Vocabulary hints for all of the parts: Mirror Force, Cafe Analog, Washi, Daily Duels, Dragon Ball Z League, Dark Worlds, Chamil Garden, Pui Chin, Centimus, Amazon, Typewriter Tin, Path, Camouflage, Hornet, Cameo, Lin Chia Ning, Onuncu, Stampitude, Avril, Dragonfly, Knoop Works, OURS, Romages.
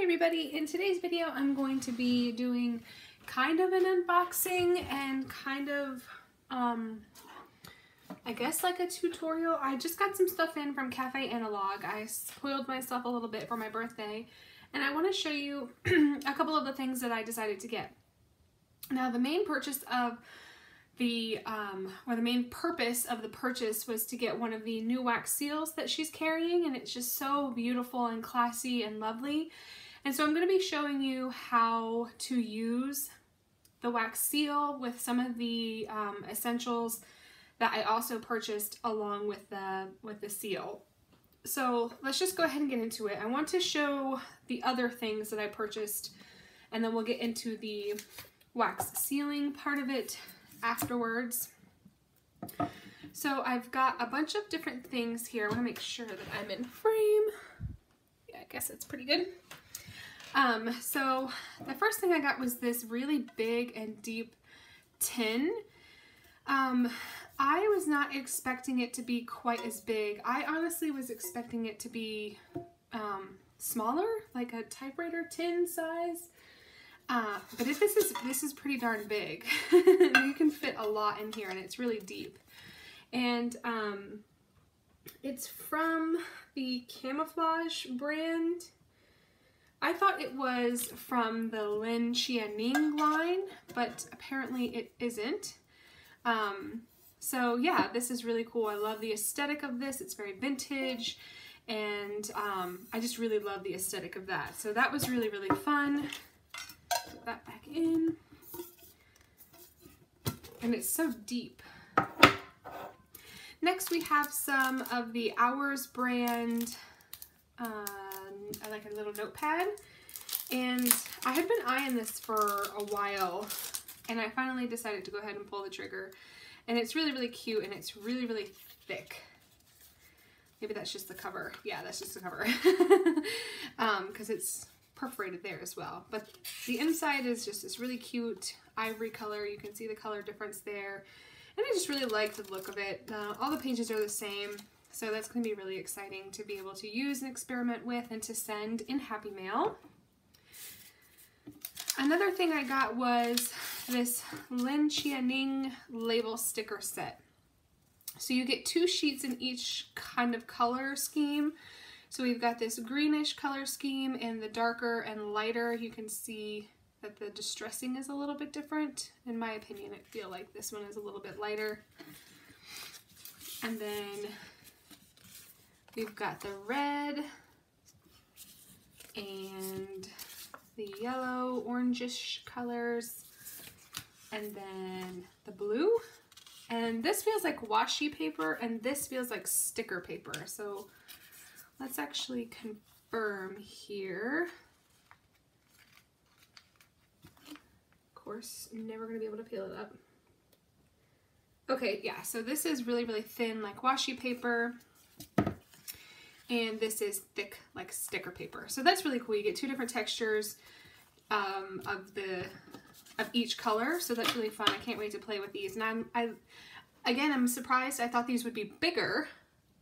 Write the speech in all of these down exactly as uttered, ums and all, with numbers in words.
Hi everybody! In today's video I'm going to be doing kind of an unboxing and kind of, um, I guess like a tutorial. I just got some stuff in from Cafe Analog. I spoiled myself a little bit for my birthday and I want to show you a couple of the things that I decided to get. Now the main purchase of the, um, or the main purpose of the purchase was to get one of the new wax seals that she's carrying, and it's just so beautiful and classy and lovely. And so I'm going to be showing you how to use the wax seal with some of the um, essentials that I also purchased along with the with the seal. So let's just go ahead and get into it. I want to show the other things that I purchased, and then we'll get into the wax sealing part of it afterwards. So I've got a bunch of different things here. I want to make sure that I'm in frame. Yeah, I guess it's pretty good. Um, so the first thing I got was this really big and deep tin. Um, I was not expecting it to be quite as big. I honestly was expecting it to be um, smaller, like a typewriter tin size. Uh, but if this is this is pretty darn big. You can fit a lot in here, and it's really deep. And um, it's from the Camouflage brand. I thought it was from the Lin Chia Ning line, but apparently it isn't. Um, so yeah, this is really cool. I love the aesthetic of this. It's very vintage. And um, I just really love the aesthetic of that. So that was really, really fun. Put that back in, and it's so deep. Next we have some of the OURS brand, um, like a little notepad, and I had been eyeing this for a while, and I finally decided to go ahead and pull the trigger. And it's really, really cute, and it's really, really thick. Maybe that's just the cover. Yeah, that's just the cover, um, 'cause it's perforated there as well. But the inside is just this really cute ivory color. You can see the color difference there, and I just really like the look of it. Uh, all the pages are the same, so that's going to be really exciting to be able to use and experiment with and to send in Happy Mail. Another thing I got was this Lin Chia Ning label sticker set. So you get two sheets in each kind of color scheme. So we've got this greenish color scheme, and the darker and lighter, you can see that the distressing is a little bit different. In my opinion, I feel like this one is a little bit lighter. And then we've got the red and the yellow, orangish colors, and then the blue. And this feels like washi paper, and this feels like sticker paper. So let's actually confirm here. Of course, I'm never gonna be able to peel it up. Okay, yeah, so this is really, really thin, like washi paper, and this is thick, like sticker paper. So that's really cool. You get two different textures um, of the of each color, so that's really fun. I can't wait to play with these. And I'm, I, again, I'm surprised. I thought these would be bigger.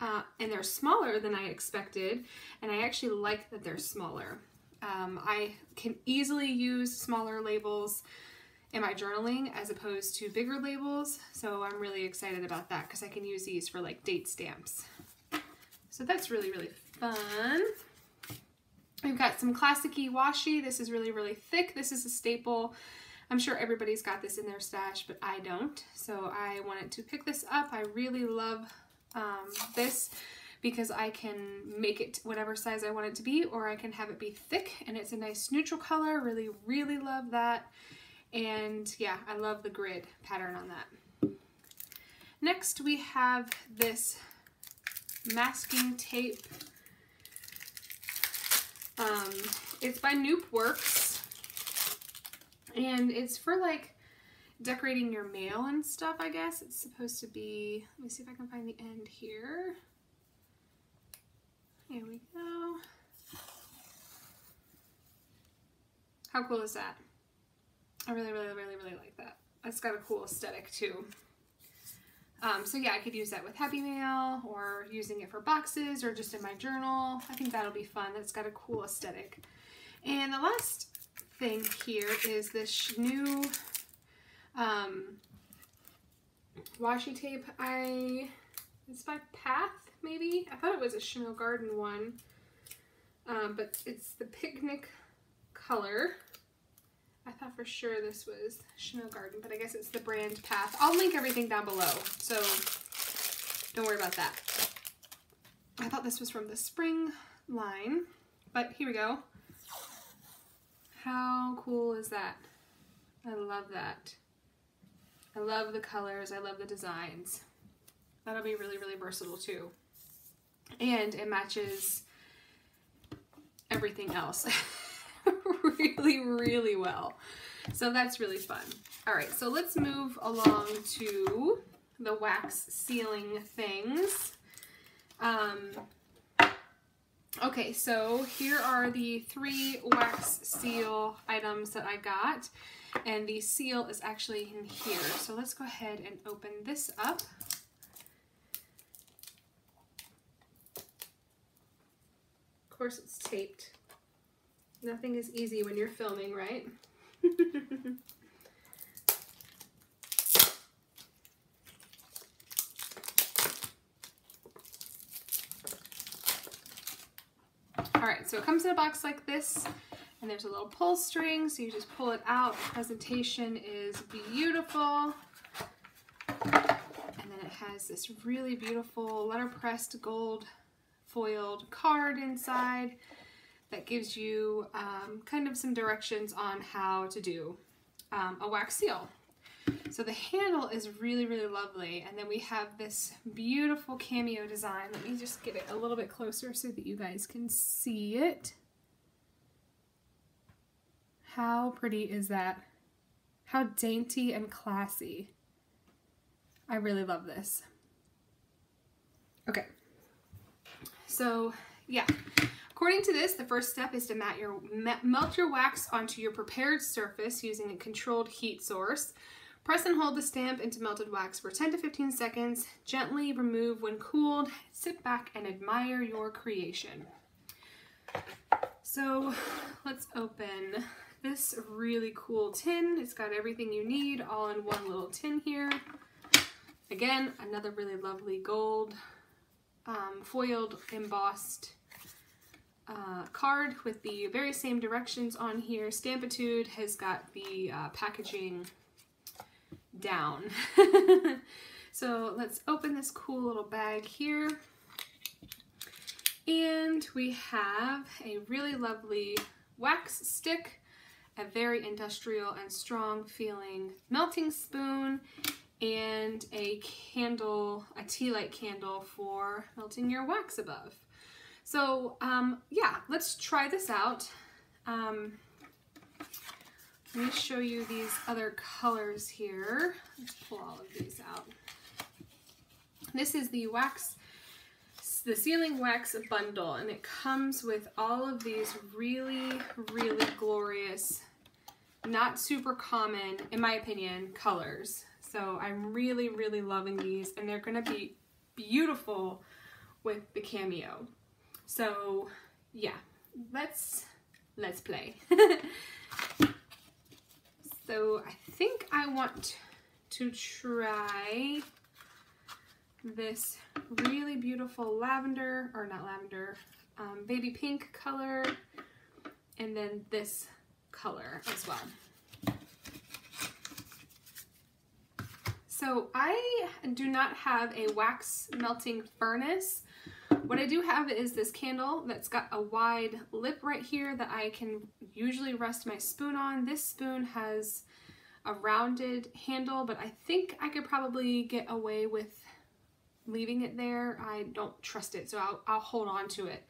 Uh, and they're smaller than I expected, and I actually like that they're smaller. Um, I can easily use smaller labels in my journaling as opposed to bigger labels, so I'm really excited about that because I can use these for like date stamps. So that's really, really fun. We've got some classic-y washi. This is really, really thick. This is a staple. I'm sure everybody's got this in their stash, but I don't, so I wanted to pick this up. I really love Um, this because I can make it whatever size I want it to be, or I can have it be thick, and it's a nice neutral color. Really, really love that. And yeah, I love the grid pattern on that. Next we have this masking tape. Um, it's by Knoop Works, and it's for like decorating your mail and stuff, I guess. It's supposed to be, let me see if I can find the end here. Here we go. How cool is that? I really, really, really, really like that. That's got a cool aesthetic too. Um, so yeah, I could use that with Happy Mail, or using it for boxes, or just in my journal. I think that'll be fun. That's got a cool aesthetic. And the last thing here is this new um, washi tape. I it's by Path, maybe? I thought it was a Chamil Garden one, um, but it's the picnic color. I thought for sure this was Chamil Garden, but I guess it's the brand Path. I'll link everything down below, so don't worry about that. I thought this was from the spring line, but here we go. How cool is that? I love that. I love the colors. I love the designs. That'll be really, really versatile too. And it matches everything else really, really well. So that's really fun. All right, so let's move along to the wax sealing things. Um, okay, so here are the three wax seal items that I got, and the seal is actually in here. So let's go ahead and open this up. Of course it's taped. Nothing is easy when you're filming, right? Alright, so it comes in a box like this, and there's a little pull string, so you just pull it out. The presentation is beautiful. And then it has this really beautiful letterpressed gold foiled card inside that gives you um, kind of some directions on how to do um, a wax seal. So the handle is really, really lovely, and then we have this beautiful cameo design. Let me just get it a little bit closer so that you guys can see it. How pretty is that? How dainty and classy. I really love this. Okay, so yeah. According to this, the first step is to mat your, melt your wax onto your prepared surface using a controlled heat source. Press and hold the stamp into melted wax for ten to fifteen seconds. Gently remove when cooled. Sit back and admire your creation. So let's open this really cool tin. It's got everything you need all in one little tin here. Again, another really lovely gold um, foiled embossed Uh, card with the very same directions on here. Stampitude has got the uh, packaging down. So let's open this cool little bag here. And we have a really lovely wax stick, a very industrial and strong feeling melting spoon, and a candle, a tea light candle for melting your wax above. So um, yeah, let's try this out. Um, let me show you these other colors here. Let's pull all of these out. This is the wax, the sealing wax bundle, and it comes with all of these really, really glorious, not super common, in my opinion, colors. So I'm really, really loving these, and they're gonna be beautiful with the cameo. So yeah, let's let's play. So I think I want to try this really beautiful lavender, or not lavender, um, baby pink color, and then this color as well. So I do not have a wax melting furnace. What I do have is this candle that's got a wide lip right here that I can usually rest my spoon on. This spoon has a rounded handle, but I think I could probably get away with leaving it there. I don't trust it, so I'll, I'll hold on to it.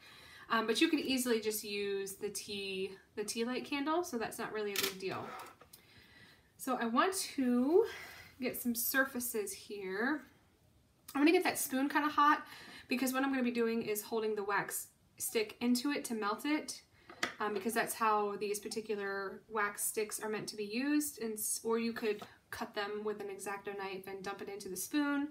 Um, but you could easily just use the tea, the tea light candle, so that's not really a big deal. So I want to get some surfaces here. I'm gonna get that spoon kind of hot, because what I'm going to be doing is holding the wax stick into it to melt it, um, because that's how these particular wax sticks are meant to be used, and or you could cut them with an X-Acto knife and dump it into the spoon.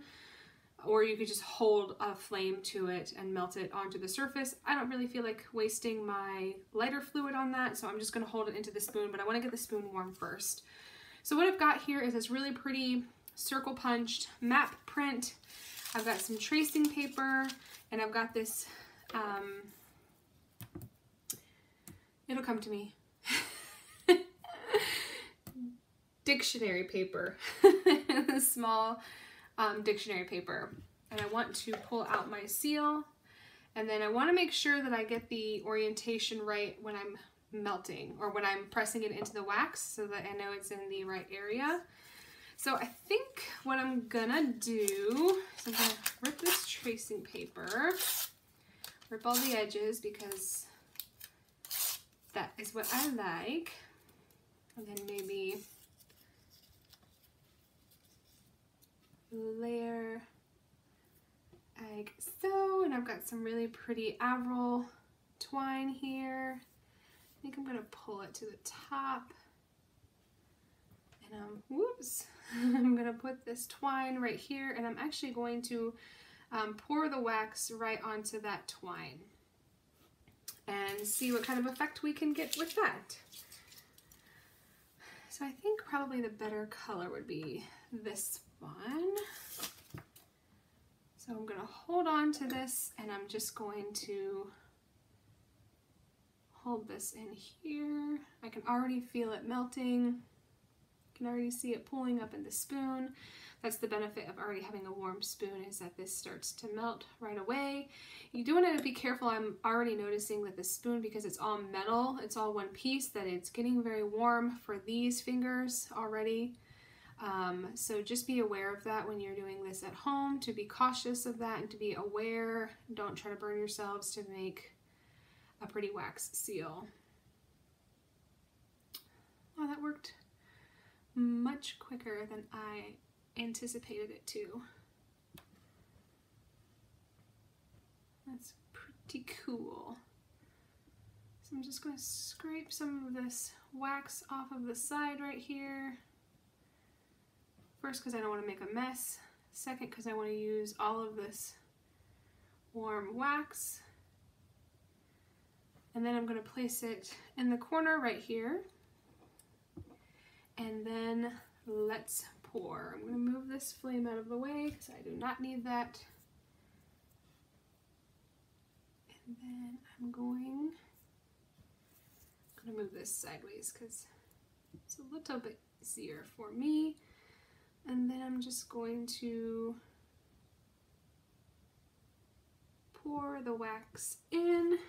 or you could just hold a flame to it and melt it onto the surface. I don't really feel like wasting my lighter fluid on that, so I'm just going to hold it into the spoon, but I want to get the spoon warm first. So what I've got here is this really pretty circle punched map print. I've got some tracing paper, and I've got this, um, it'll come to me, dictionary paper, small um, dictionary paper. And I want to pull out my seal, and then I want to make sure that I get the orientation right when I'm melting, or when I'm pressing it into the wax, so that I know it's in the right area. So I think what I'm gonna do is I'm gonna rip this tracing paper, rip all the edges because that is what I like, and then maybe layer like so. And I've got some really pretty Avril twine here. I think I'm gonna pull it to the top. And um, whoops, I'm gonna put this twine right here, and I'm actually going to um, pour the wax right onto that twine and see what kind of effect we can get with that. So I think probably the better color would be this one. So I'm gonna hold on to this, and I'm just going to hold this in here. I can already feel it melting. Can already see it pulling up in the spoon. That's the benefit of already having a warm spoon, is that this starts to melt right away. You do want to be careful. I'm already noticing that the spoon, because it's all metal, it's all one piece, that it's getting very warm for these fingers already. Um, so just be aware of that when you're doing this at home, to be cautious of that and to be aware. Don't try to burn yourselves to make a pretty wax seal. Oh, that worked much quicker than I anticipated it to. That's pretty cool. So I'm just gonna scrape some of this wax off of the side right here. First, because I don't want to make a mess. Second, because I want to use all of this warm wax. And then I'm gonna place it in the corner right here. And then let's pour. I'm gonna move this flame out of the way because I do not need that. And then I'm going, I'm gonna move this sideways because it's a little bit easier for me. And then I'm just going to pour the wax in.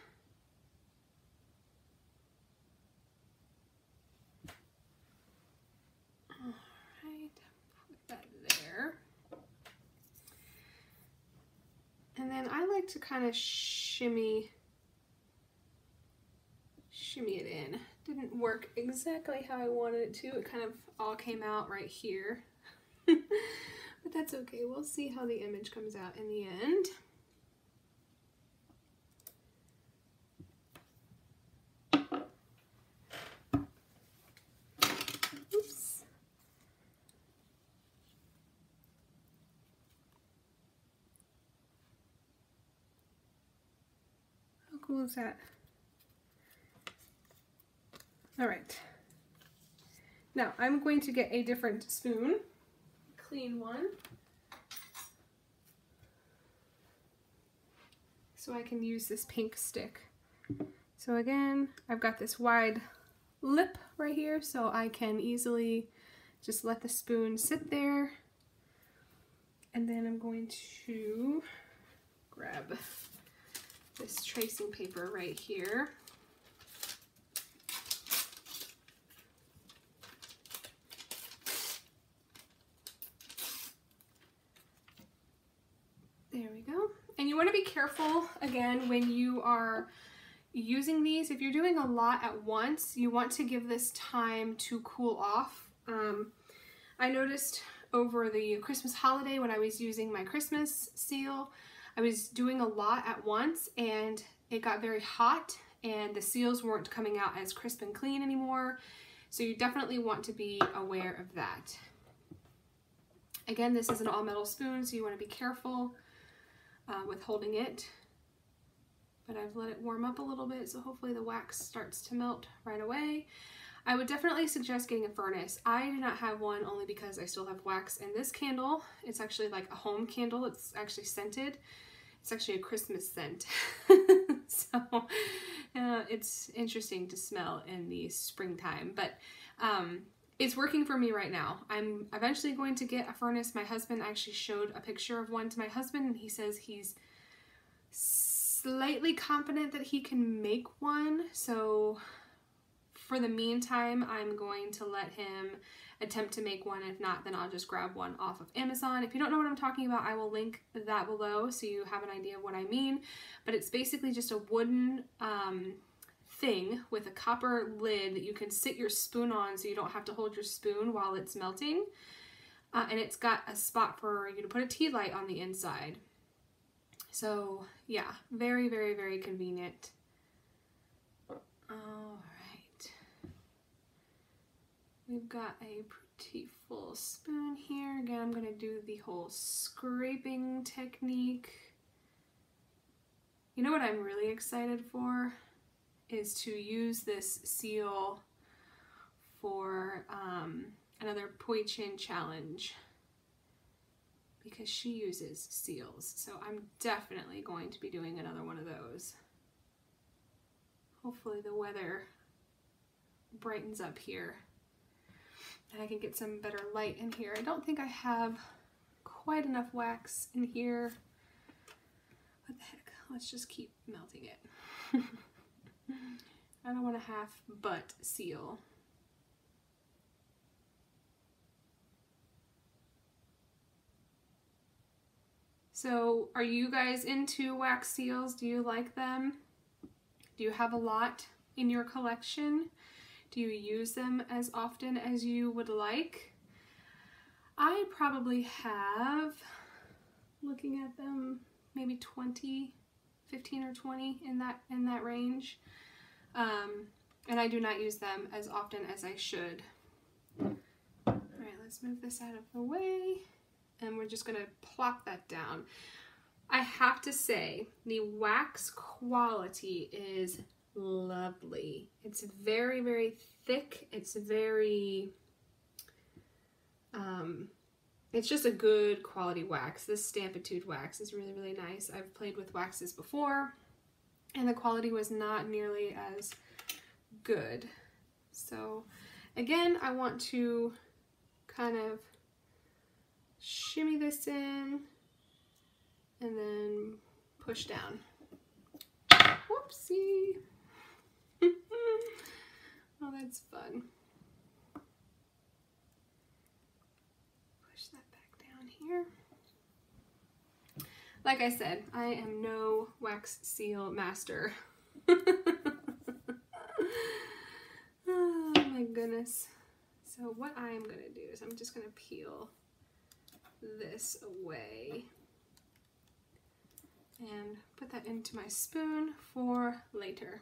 And then I like to kind of shimmy, shimmy it in. Didn't work exactly how I wanted it to. It kind of all came out right here. But that's okay. We'll see how the image comes out in the end. Cool is that? All right. Now I'm going to get a different spoon, a clean one, so I can use this pink stick. So again, I've got this wide lip right here, so I can easily just let the spoon sit there. And then I'm going to grab this tracing paper right here. There we go. And you want to be careful again when you are using these. If you're doing a lot at once, you want to give this time to cool off. Um, I noticed over the Christmas holiday when I was using my Christmas seal, I was doing a lot at once and it got very hot and the seals weren't coming out as crisp and clean anymore. So you definitely want to be aware of that. Again, this is an all metal spoon, so you want to be careful uh, with holding it. But I've let it warm up a little bit, so hopefully the wax starts to melt right away. I would definitely suggest getting a furnace. I do not have one only because I still have wax in this candle. It's actually like a home candle. It's actually scented. It's actually a Christmas scent. So uh, it's interesting to smell in the springtime, but um, it's working for me right now. I'm eventually going to get a furnace. My husband actually showed a picture of one to my husband, and he says he's slightly confident that he can make one. So for the meantime, I'm going to let him attempt to make one. If not, then I'll just grab one off of Amazon. If you don't know what I'm talking about, I will link that below so you have an idea of what I mean. But it's basically just a wooden um, thing with a copper lid that you can sit your spoon on so you don't have to hold your spoon while it's melting. Uh, and it's got a spot for you to put a tea light on the inside. So yeah, very, very, very convenient. All right. We've got a pretty full spoon here. Again, I'm going to do the whole scraping technique. You know what I'm really excited for is to use this seal for um, another Pui Chin challenge, because she uses seals. So I'm definitely going to be doing another one of those. Hopefully the weather brightens up here and I can get some better light in here. I don't think I have quite enough wax in here. What the heck? Let's just keep melting it. I don't want to half butt seal. So are you guys into wax seals? Do you like them? Do you have a lot in your collection? Do you use them as often as you would like? I probably have, looking at them, maybe twenty, fifteen or twenty in that, in that range. Um, and I do not use them as often as I should. All right, let's move this out of the way. And we're just gonna plop that down. I have to say, the wax quality is lovely. It's very, very thick. It's very, um, it's just a good quality wax. This Stampitude wax is really, really nice. I've played with waxes before, and the quality was not nearly as good. So again, I want to kind of shimmy this in and then push down. Whoopsie. Oh, that's fun. Push that back down here. Like I said, I am no wax seal master. Oh my goodness. So what I am going to do is I'm just going to peel this away and put that into my spoon for later.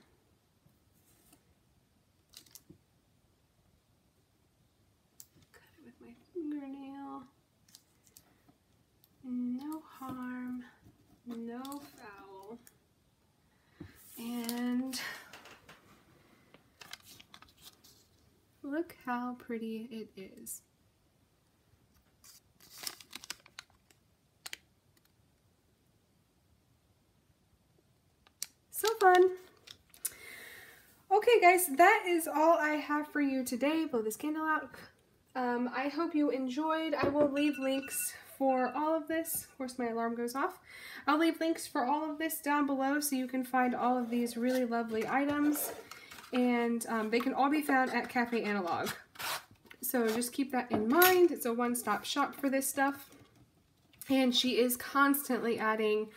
Cut it with my fingernail. No harm, no foul. And look how pretty it is. So fun. Okay guys, that is all I have for you today. Blow this candle out. Um, I hope you enjoyed. I will leave links for all of this. Of course, my alarm goes off. I'll leave links for all of this down below so you can find all of these really lovely items. And um, they can all be found at Cafe Analog. So just keep that in mind. It's a one-stop shop for this stuff. And she is constantly adding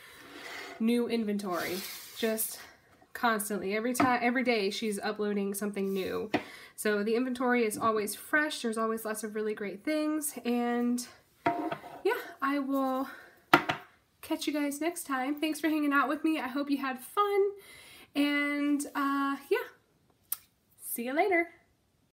new inventory. Just constantly, every time, every day she's uploading something new. So the inventory is always fresh. There's always lots of really great things. And yeah, I will catch you guys next time. Thanks for hanging out with me. I hope you had fun. And uh, yeah, see you later.